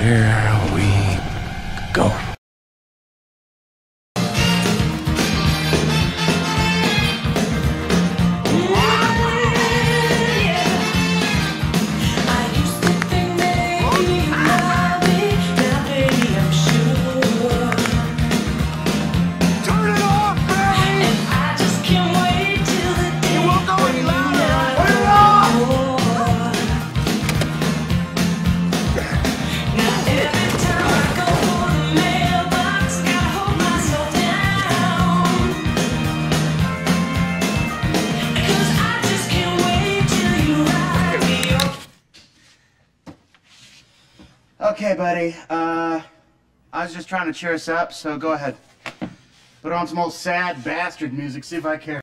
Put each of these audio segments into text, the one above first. Here we go. Okay, buddy, I was just trying to cheer us up, so go ahead. Put on some old sad bastard music, see if I care.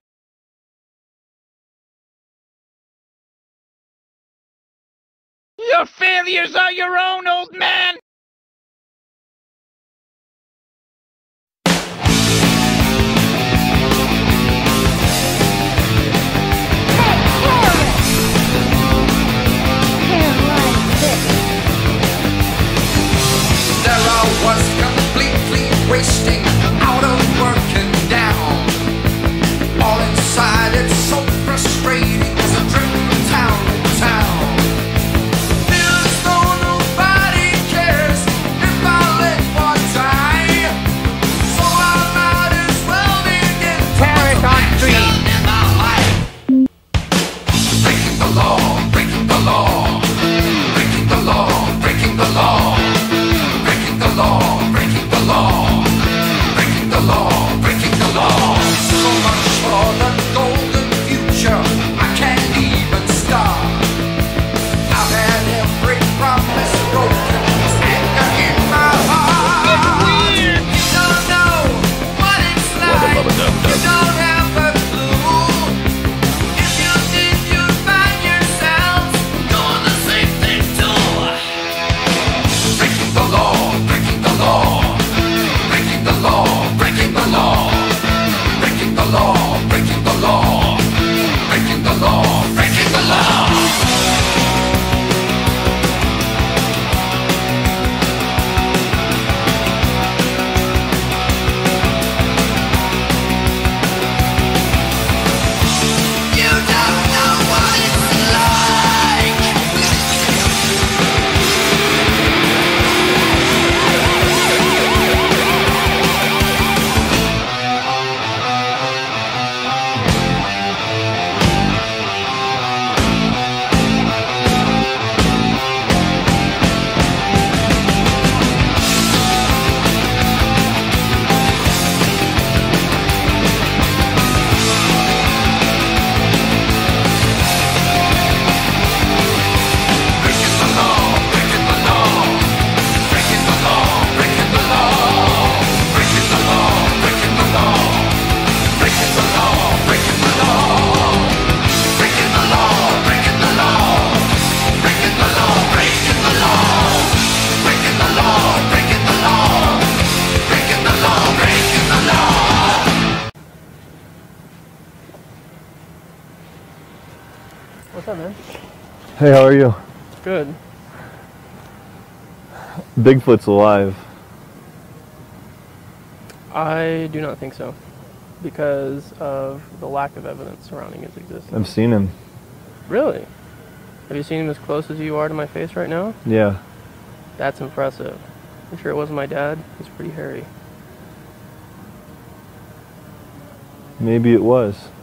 Your failures are your own, old man! Wasting, out of work and down. All inside, it's so frustrating. It's a trip from town to town. Feels as though nobody cares if I let one die. So I might as well begin to tear it on three in my life. Breaking the law, breaking the law, breaking the law, breaking the law, breaking the law, breaking the law. What's up, man? Hey, how are you? Good. Bigfoot's alive. I do not think so, because of the lack of evidence surrounding his existence. I've seen him. Really? Have you seen him as close as you are to my face right now? Yeah. That's impressive. I'm sure it wasn't my dad. He's pretty hairy. Maybe it was.